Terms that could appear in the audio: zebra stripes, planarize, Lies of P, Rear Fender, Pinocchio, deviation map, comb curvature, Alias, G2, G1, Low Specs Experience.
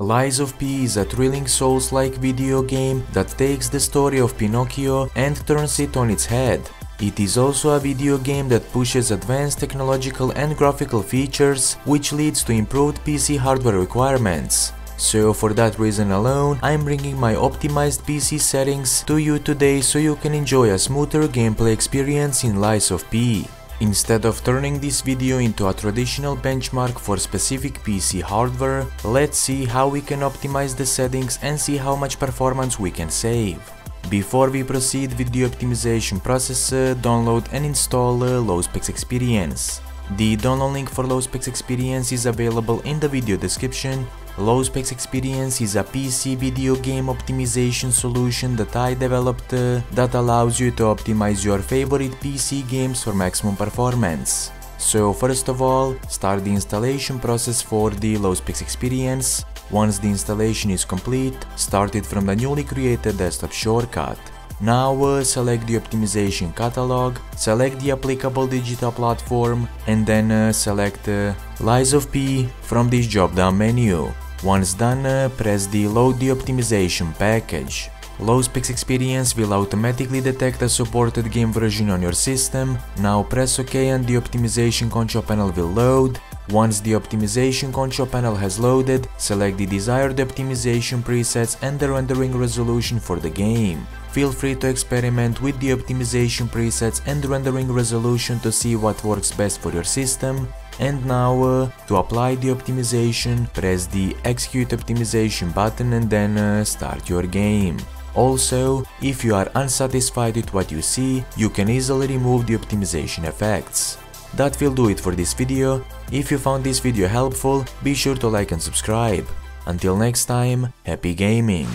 Lies of P is a thrilling Souls-like video game that takes the story of Pinocchio and turns it on its head. It is also a video game that pushes advanced technological and graphical features, which leads to improved PC hardware requirements. So for that reason alone, I'm bringing my optimized PC settings to you today so you can enjoy a smoother gameplay experience in Lies of P. Instead of turning this video into a traditional benchmark for specific PC hardware, let's see how we can optimize the settings and see how much performance we can save. Before we proceed with the optimization process, download and install Low Specs Experience. The download link for Low Specs Experience is available in the video description. Low Specs Experience is a PC video game optimization solution that I developed that allows you to optimize your favorite PC games for maximum performance. So first of all, start the installation process for the Low Specs Experience. Once the installation is complete, start it from the newly created desktop shortcut. Now select the optimization catalog, select the applicable digital platform, and then select Lies of P from this drop-down menu. Once done, press the Load the Optimization Package. Low Specs Experience will automatically detect a supported game version on your system. Now press OK and the optimization control panel will load. Once the optimization control panel has loaded, select the desired optimization presets and the rendering resolution for the game. Feel free to experiment with the optimization presets and rendering resolution to see what works best for your system. And now, to apply the optimization, press the Execute Optimization button and then start your game. Also, if you are unsatisfied with what you see, you can easily remove the optimization effects. That will do it for this video. If you found this video helpful, be sure to like and subscribe. Until next time, happy gaming!